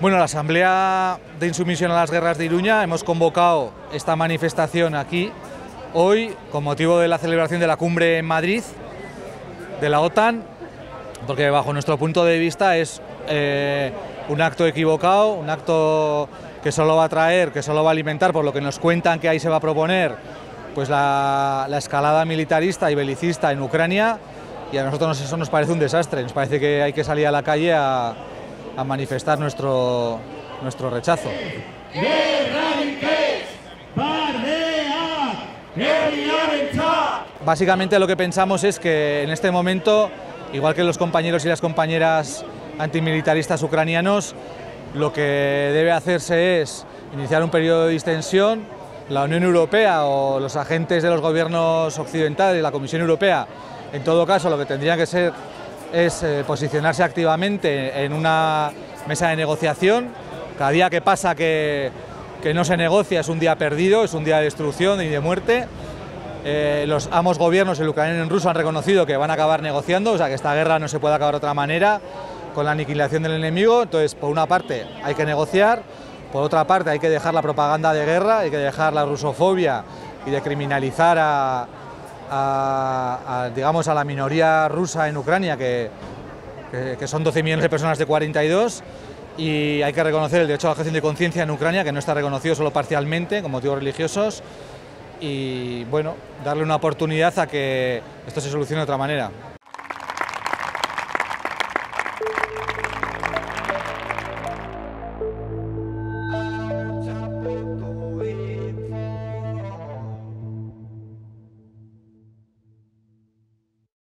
Bueno, la Asamblea de Insumisión a las Guerras de Iruña, hemos convocado esta manifestación aquí hoy con motivo de la celebración de la cumbre en Madrid de la OTAN, porque bajo nuestro punto de vista es un acto equivocado, un acto que solo va a traer, que solo va a alimentar, por lo que nos cuentan que ahí se va a proponer, pues la escalada militarista y belicista en Ucrania, y a nosotros eso nos parece un desastre, nos parece que hay que salir a la calle a manifestar nuestro rechazo. Básicamente lo que pensamos es que en este momento, igual que los compañeros y las compañeras antimilitaristas ucranianos, lo que debe hacerse es iniciar un periodo de distensión. La Unión Europea o los agentes de los gobiernos occidentales, la Comisión Europea, en todo caso lo que tendrían que ser es posicionarse activamente en una mesa de negociación. Cada día que pasa que no se negocia es un día perdido, es un día de destrucción y de muerte. Ambos gobiernos, el ucraniano y el ruso, han reconocido que van a acabar negociando, o sea que esta guerra no se puede acabar de otra manera, con la aniquilación del enemigo. Entonces, por una parte hay que negociar, por otra parte hay que dejar la propaganda de guerra, hay que dejar la rusofobia y de criminalizar digamos, a la minoría rusa en Ucrania, que son 12 millones de personas de 42, y hay que reconocer el derecho a la objeción de conciencia en Ucrania, que no está reconocido solo parcialmente, con motivos religiosos, y bueno, darle una oportunidad a que esto se solucione de otra manera.